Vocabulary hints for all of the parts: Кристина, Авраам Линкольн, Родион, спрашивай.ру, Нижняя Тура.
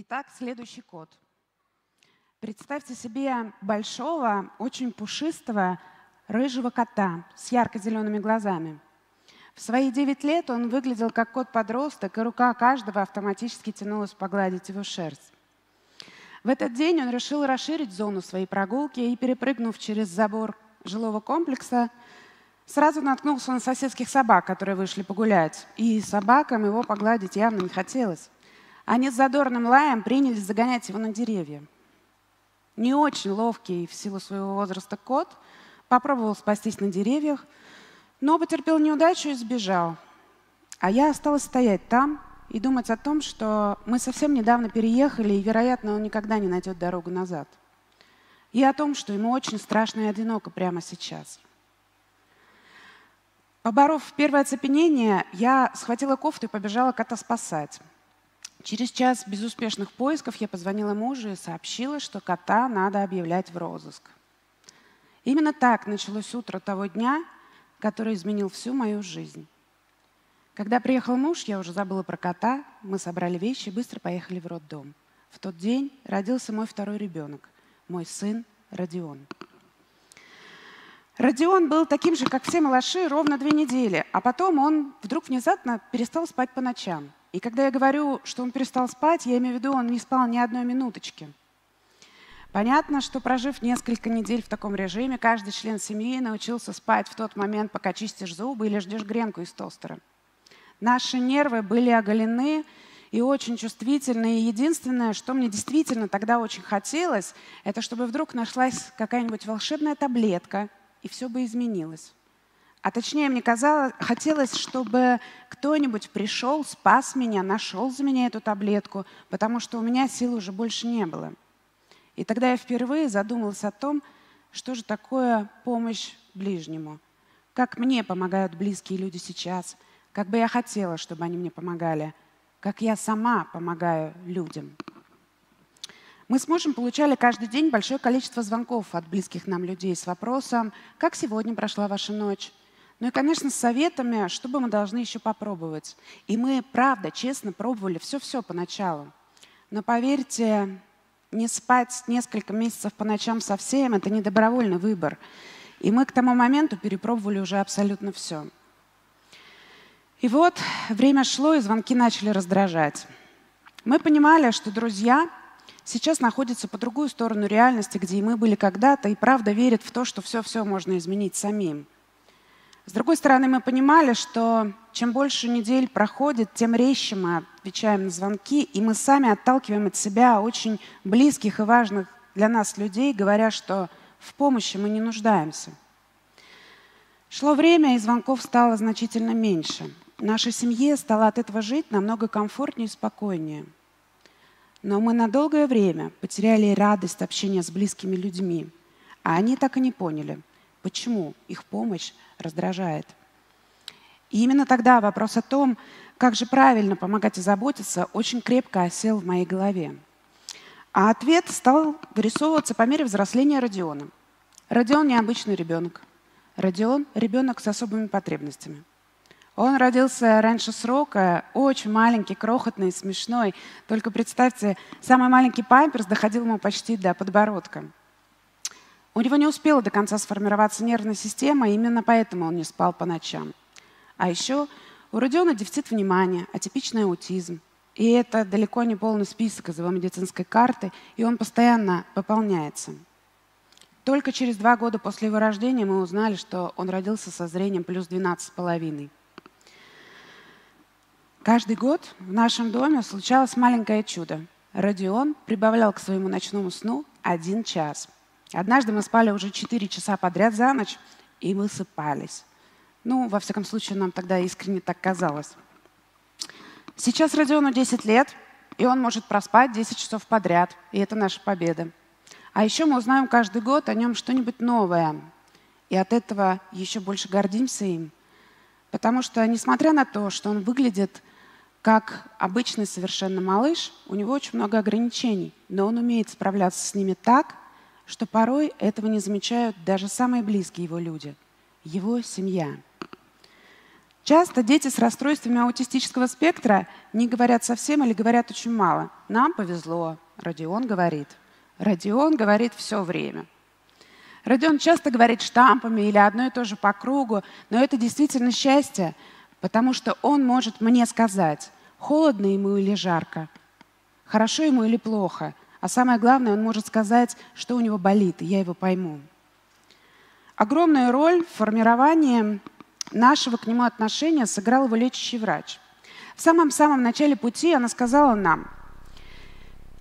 Итак, следующий кот. Представьте себе большого, очень пушистого, рыжего кота с ярко-зелеными глазами. В свои 9 лет он выглядел как кот-подросток, и рука каждого автоматически тянулась погладить его шерсть. В этот день он решил расширить зону своей прогулки и, перепрыгнув через забор жилого комплекса, сразу наткнулся на соседских собак, которые вышли погулять. И собакам его погладить явно не хотелось. Они с задорным лаем принялись загонять его на деревья. Не очень ловкий в силу своего возраста кот попробовал спастись на деревьях, но потерпел неудачу и сбежал. А я осталась стоять там и думать о том, что мы совсем недавно переехали, и, вероятно, он никогда не найдет дорогу назад. И о том, что ему очень страшно и одиноко прямо сейчас. Поборов первое оцепенение, я схватила кофту и побежала кота спасать. Через час безуспешных поисков я позвонила мужу и сообщила, что кота надо объявлять в розыск. Именно так началось утро того дня, который изменил всю мою жизнь. Когда приехал муж, я уже забыла про кота, мы собрали вещи и быстро поехали в роддом. В тот день родился мой второй ребенок, мой сын Родион. Родион был таким же, как все малыши, ровно 2 недели, а потом он вдруг внезапно перестал спать по ночам. И когда я говорю, что он перестал спать, я имею в виду, он не спал ни одной минуточки. Понятно, что, прожив несколько недель в таком режиме, каждый член семьи научился спать в тот момент, пока чистишь зубы или ждешь гренку из тостера. Наши нервы были оголены и очень чувствительны. И единственное, что мне действительно тогда очень хотелось, это чтобы вдруг нашлась какая-нибудь волшебная таблетка, и все бы изменилось. А точнее, мне казалось, хотелось, чтобы кто-нибудь пришел, спас меня, нашел за меня эту таблетку, потому что у меня сил уже больше не было. И тогда я впервые задумалась о том, что же такое помощь ближнему. Как мне помогают близкие люди сейчас, как бы я хотела, чтобы они мне помогали, как я сама помогаю людям. Мы с мужем получали каждый день большое количество звонков от близких нам людей с вопросом «Как сегодня прошла ваша ночь?», ну и, конечно, с советами, что бы мы должны еще попробовать. И мы, правда, честно, пробовали все-все поначалу. Но поверьте, не спать несколько месяцев по ночам совсем – это не добровольный выбор. И мы к тому моменту перепробовали уже абсолютно все. И вот время шло, и звонки начали раздражать. Мы понимали, что друзья сейчас находятся по другую сторону реальности, где и мы были когда-то, и правда верят в то, что все-все можно изменить самим. С другой стороны, мы понимали, что чем больше недель проходит, тем резче мы отвечаем на звонки, и мы сами отталкиваем от себя очень близких и важных для нас людей, говоря, что в помощи мы не нуждаемся. Шло время, и звонков стало значительно меньше. Нашей семье стало от этого жить намного комфортнее и спокойнее. Но мы на долгое время потеряли радость общения с близкими людьми, а они так и не поняли, почему их помощь раздражает. И именно тогда вопрос о том, как же правильно помогать и заботиться, очень крепко осел в моей голове. А ответ стал вырисовываться по мере взросления Родиона. Родион необычный ребенок. Родион – ребенок с особыми потребностями. Он родился раньше срока, очень маленький, крохотный, смешной. Только представьте, самый маленький памперс доходил ему почти до подбородка. У него не успела до конца сформироваться нервная система, именно поэтому он не спал по ночам. А еще у Родиона дефицит внимания, атипичный аутизм. И это далеко не полный список из его медицинской карты, и он постоянно пополняется. Только через 2 года после его рождения мы узнали, что он родился со зрением плюс 12,5. Каждый год в нашем доме случалось маленькое чудо. Родион прибавлял к своему ночному сну 1 час. Однажды мы спали уже 4 часа подряд за ночь и высыпались. Ну, во всяком случае, нам тогда искренне так казалось. Сейчас Родиону 10 лет, и он может проспать 10 часов подряд. И это наша победа. А еще мы узнаем каждый год о нем что-нибудь новое. И от этого еще больше гордимся им. Потому что, несмотря на то, что он выглядит как обычный совершенно малыш, у него очень много ограничений. Но он умеет справляться с ними так, что порой этого не замечают даже самые близкие его люди, его семья. Часто дети с расстройствами аутистического спектра не говорят совсем или говорят очень мало. Нам повезло, Родион говорит. Родион говорит все время. Родион часто говорит штампами или одно и то же по кругу, но это действительно счастье, потому что он может мне сказать, холодно ему или жарко, хорошо ему или плохо. А самое главное, он может сказать, что у него болит, и я его пойму. Огромную роль в формировании нашего к нему отношения сыграл его лечащий врач. В самом-самом начале пути она сказала нам: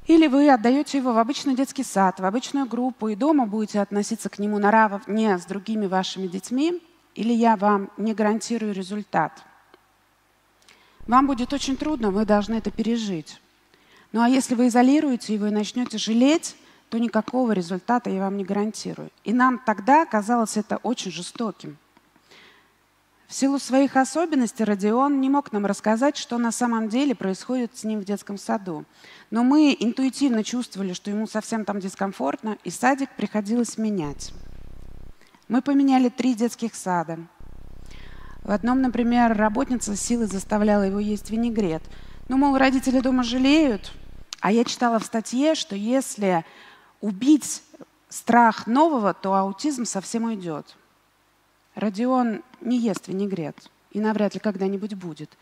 или вы отдаете его в обычный детский сад, в обычную группу, и дома будете относиться к нему наравне с другими вашими детьми, или я вам не гарантирую результат. Вам будет очень трудно, вы должны это пережить. Ну а если вы изолируете его и начнете жалеть, то никакого результата я вам не гарантирую. И нам тогда казалось это очень жестоким. В силу своих особенностей Родион не мог нам рассказать, что на самом деле происходит с ним в детском саду. Но мы интуитивно чувствовали, что ему совсем там дискомфортно, и садик приходилось менять. Мы поменяли 3 детских сада. В одном, например, работница силой заставляла его есть винегрет. Ну, мол, родители дома жалеют, а я читала в статье, что если убить страх нового, то аутизм совсем уйдет. Родион не ест винегрет и навряд ли когда-нибудь будет.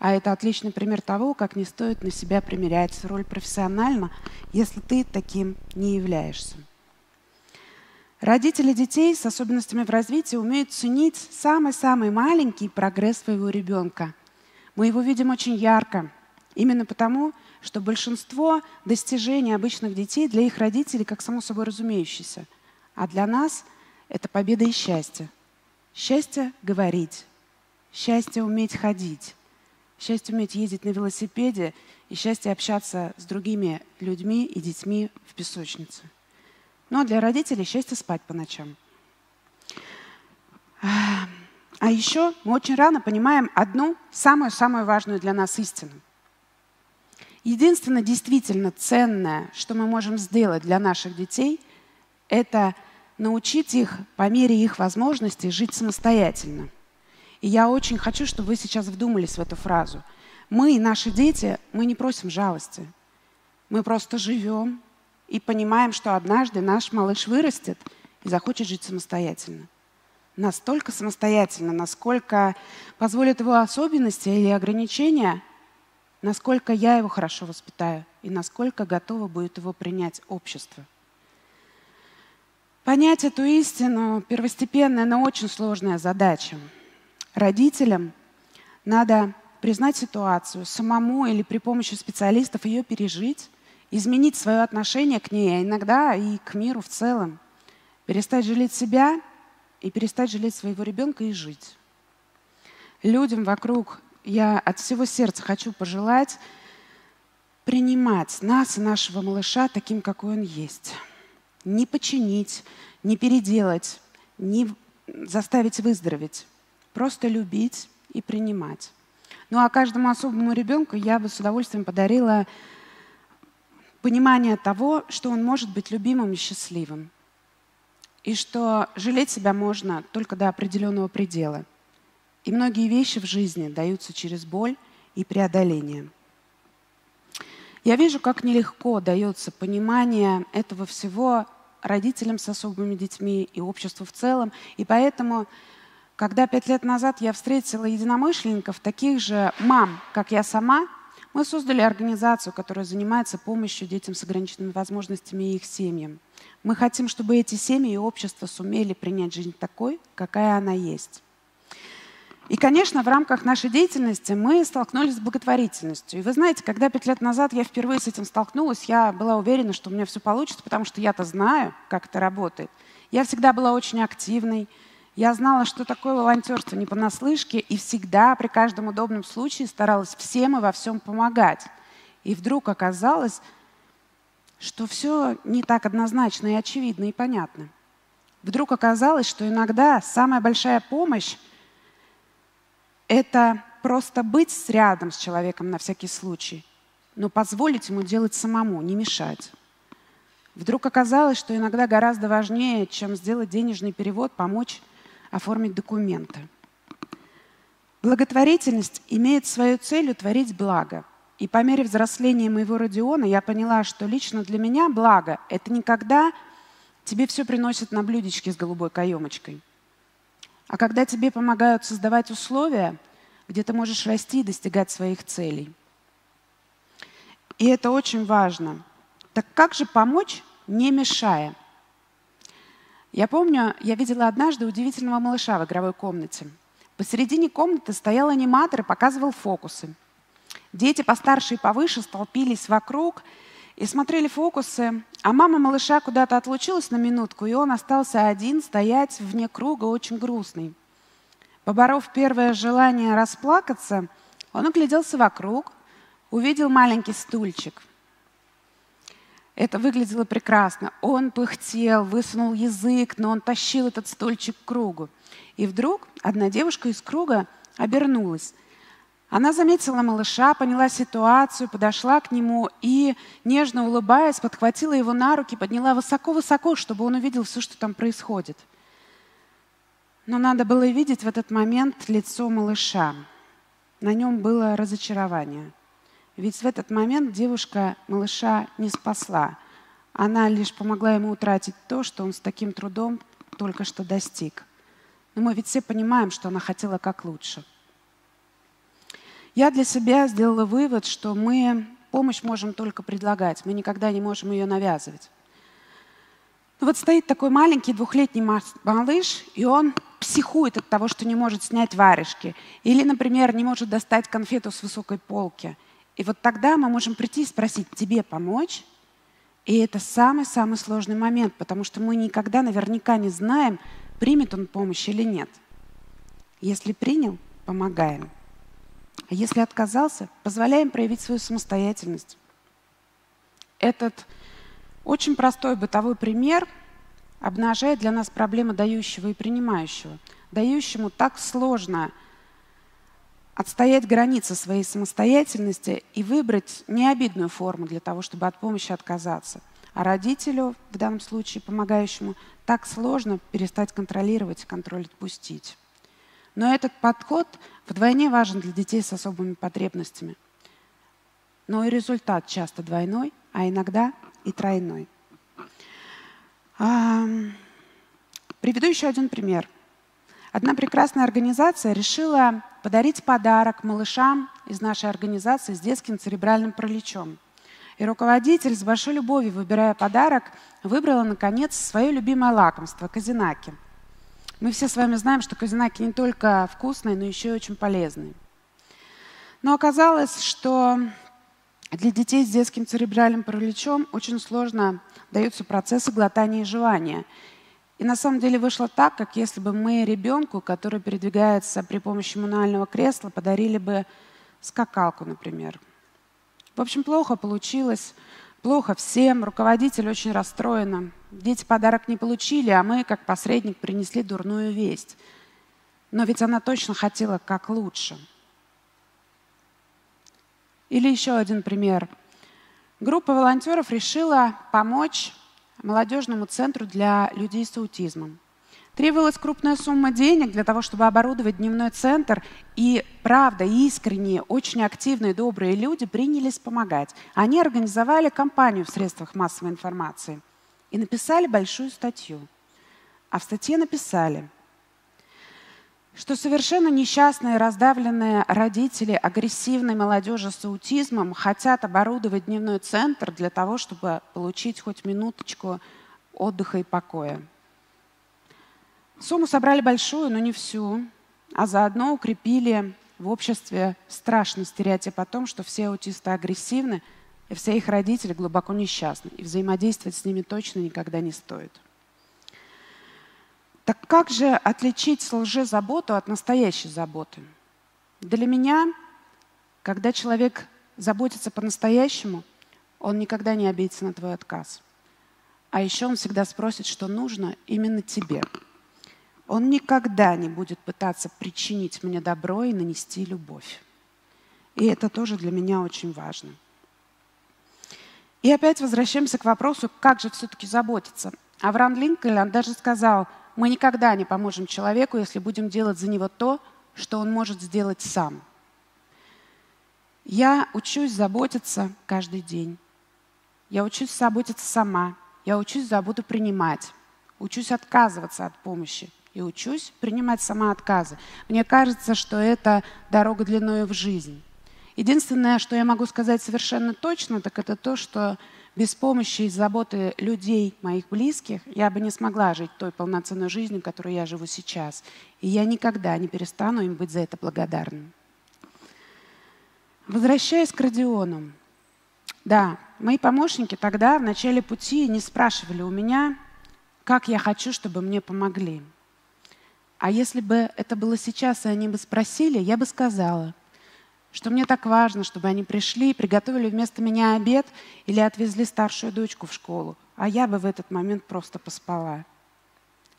А это отличный пример того, как не стоит на себя примерять роль профессионально, если ты таким не являешься. Родители детей с особенностями в развитии умеют ценить самый-самый маленький прогресс своего ребенка. Мы его видим очень ярко, именно потому, что большинство достижений обычных детей для их родителей как само собой разумеющееся, а для нас это победа и счастье. Счастье говорить, счастье уметь ходить, счастье уметь ездить на велосипеде и счастье общаться с другими людьми и детьми в песочнице. Ну а для родителей счастье спать по ночам. А еще мы очень рано понимаем одну самую-самую важную для нас истину. Единственное действительно ценное, что мы можем сделать для наших детей, это научить их по мере их возможностей жить самостоятельно. И я очень хочу, чтобы вы сейчас вдумались в эту фразу. Мы и наши дети, мы не просим жалости. Мы просто живем и понимаем, что однажды наш малыш вырастет и захочет жить самостоятельно. Настолько самостоятельно, насколько позволят его особенности или ограничения, насколько я его хорошо воспитаю и насколько готово будет его принять общество. Понять эту истину – первостепенная, но очень сложная задача. Родителям надо признать ситуацию, самому или при помощи специалистов ее пережить, изменить свое отношение к ней, а иногда и к миру в целом, перестать жалеть себя и перестать жалеть своего ребенка и жить. Людям вокруг я от всего сердца хочу пожелать принимать нас и нашего малыша таким, какой он есть. Не починить, не переделать, не заставить выздороветь. Просто любить и принимать. Ну а каждому особому ребенку я бы с удовольствием подарила понимание того, что он может быть любимым и счастливым. И что жалеть себя можно только до определенного предела. И многие вещи в жизни даются через боль и преодоление. Я вижу, как нелегко дается понимание этого всего родителям с особыми детьми и обществу в целом. И поэтому, когда 5 лет назад я встретила единомышленников, таких же мам, как я сама, мы создали организацию, которая занимается помощью детям с ограниченными возможностями и их семьям. Мы хотим, чтобы эти семьи и общество сумели принять жизнь такой, какая она есть. И, конечно, в рамках нашей деятельности мы столкнулись с благотворительностью. И вы знаете, когда 5 лет назад я впервые с этим столкнулась, я была уверена, что у меня все получится, потому что я-то знаю, как это работает. Я всегда была очень активной, я знала, что такое волонтерство не понаслышке, и всегда при каждом удобном случае старалась всем и во всем помогать. И вдруг оказалось, что все не так однозначно и очевидно и понятно. Вдруг оказалось, что иногда самая большая помощь это просто быть рядом с человеком на всякий случай, но позволить ему делать самому, не мешать. Вдруг оказалось, что иногда гораздо важнее, чем сделать денежный перевод, помочь оформить документы. Благотворительность имеет свою целью творить благо. И по мере взросления моего Родиона я поняла, что лично для меня благо — это не когда тебе все приносят на блюдечке с голубой каемочкой, а когда тебе помогают создавать условия, где ты можешь расти и достигать своих целей. И это очень важно. Так как же помочь, не мешая? Я помню, я видела однажды удивительного малыша в игровой комнате. Посередине комнаты стоял аниматор и показывал фокусы. Дети постарше и повыше столпились вокруг и смотрели фокусы, а мама малыша куда-то отлучилась на минутку, и он остался один стоять вне круга, очень грустный. Поборов первое желание расплакаться, он огляделся вокруг, увидел маленький стульчик. Это выглядело прекрасно. Он пыхтел, высунул язык, но он тащил этот стульчик к кругу. И вдруг одна девушка из круга обернулась. Она заметила малыша, поняла ситуацию, подошла к нему и, нежно улыбаясь, подхватила его на руки, подняла высоко-высоко, чтобы он увидел все, что там происходит. Но надо было видеть в этот момент лицо малыша. На нем было разочарование. Ведь в этот момент девушка малыша не спасла. Она лишь помогла ему утратить то, что он с таким трудом только что достиг. Но мы ведь все понимаем, что она хотела как лучше. Я для себя сделала вывод, что мы помощь можем только предлагать, мы никогда не можем ее навязывать. Но вот стоит такой маленький двухлетний малыш, и он психует от того, что не может снять варежки или, например, не может достать конфету с высокой полки. И вот тогда мы можем прийти и спросить, тебе помочь? И это самый-самый сложный момент, потому что мы никогда наверняка не знаем, примет он помощь или нет. Если принял, помогаем. А если отказался, позволяем проявить свою самостоятельность. Этот очень простой бытовой пример обнажает для нас проблемы дающего и принимающего. Дающему так сложно отстоять границы своей самостоятельности и выбрать необидную форму для того, чтобы от помощи отказаться. А родителю, в данном случае помогающему, так сложно перестать контролировать, контроль отпустить. Но этот подход вдвойне важен для детей с особыми потребностями. Но и результат часто двойной, а иногда и тройной. Приведу еще один пример. Одна прекрасная организация решила подарить подарок малышам из нашей организации с детским церебральным параличом. И руководитель с большой любовью, выбирая подарок, выбрала, наконец, свое любимое лакомство – козинаки. Мы все с вами знаем, что козинаки не только вкусные, но еще и очень полезные. Но оказалось, что для детей с детским церебральным параличом очень сложно даются процессы глотания и жевания. И на самом деле вышло так, как если бы мы ребенку, который передвигается при помощи мануального кресла, подарили бы скакалку, например. В общем, плохо получилось, плохо всем, руководитель очень расстроен. Дети подарок не получили, а мы, как посредник, принесли дурную весть. Но ведь она точно хотела как лучше. Или еще один пример. Группа волонтеров решила помочь молодежному центру для людей с аутизмом. Требовалась крупная сумма денег для того, чтобы оборудовать дневной центр, и, правда, искренние, очень активные, добрые люди принялись помогать. Они организовали кампанию в средствах массовой информации и написали большую статью. А в статье написали, что совершенно несчастные, раздавленные родители агрессивной молодежи с аутизмом хотят оборудовать дневной центр для того, чтобы получить хоть минуточку отдыха и покоя. Сумму собрали большую, но не всю, а заодно укрепили в обществе страшный стереотип о том, что все аутисты агрессивны, и все их родители глубоко несчастны, и взаимодействовать с ними точно никогда не стоит. Так как же отличить лжезаботу от настоящей заботы? Для меня, когда человек заботится по-настоящему, он никогда не обидится на твой отказ. А еще он всегда спросит, что нужно именно тебе. Он никогда не будет пытаться причинить мне добро и нанести любовь. И это тоже для меня очень важно. И опять возвращаемся к вопросу, как же все-таки заботиться. Авраам Линкольн даже сказал, мы никогда не поможем человеку, если будем делать за него то, что он может сделать сам. Я учусь заботиться каждый день. Я учусь заботиться сама. Я учусь заботу принимать. Учусь отказываться от помощи. И учусь принимать сама отказы. Мне кажется, что это дорога длиною в жизнь. Единственное, что я могу сказать совершенно точно, так это то, что без помощи и заботы людей, моих близких, я бы не смогла жить той полноценной жизнью, которую я живу сейчас. И я никогда не перестану им быть за это благодарна. Возвращаясь к Родиону. Да, мои помощники тогда в начале пути не спрашивали у меня, как я хочу, чтобы мне помогли. А если бы это было сейчас, и они бы спросили, я бы сказала, что мне так важно, чтобы они пришли, приготовили вместо меня обед или отвезли старшую дочку в школу, а я бы в этот момент просто поспала.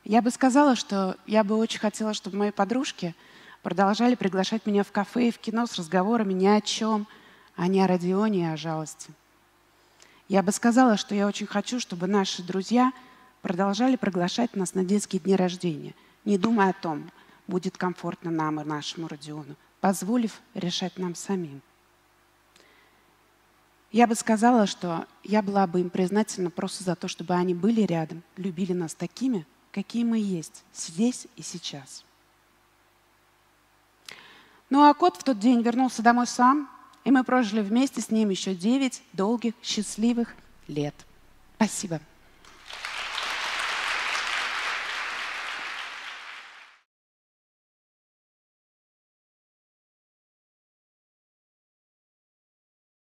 Я бы сказала, что я бы очень хотела, чтобы мои подружки продолжали приглашать меня в кафе и в кино с разговорами ни о чем, а не о Родионе и о жалости. Я бы сказала, что я очень хочу, чтобы наши друзья продолжали приглашать нас на детские дни рождения, не думая о том, будет комфортно нам и нашему Родиону, позволив решать нам самим. Я бы сказала, что я была бы им признательна просто за то, чтобы они были рядом, любили нас такими, какие мы есть, здесь и сейчас. Ну а кот в тот день вернулся домой сам, и мы прожили вместе с ним еще 9 долгих, счастливых лет. Спасибо.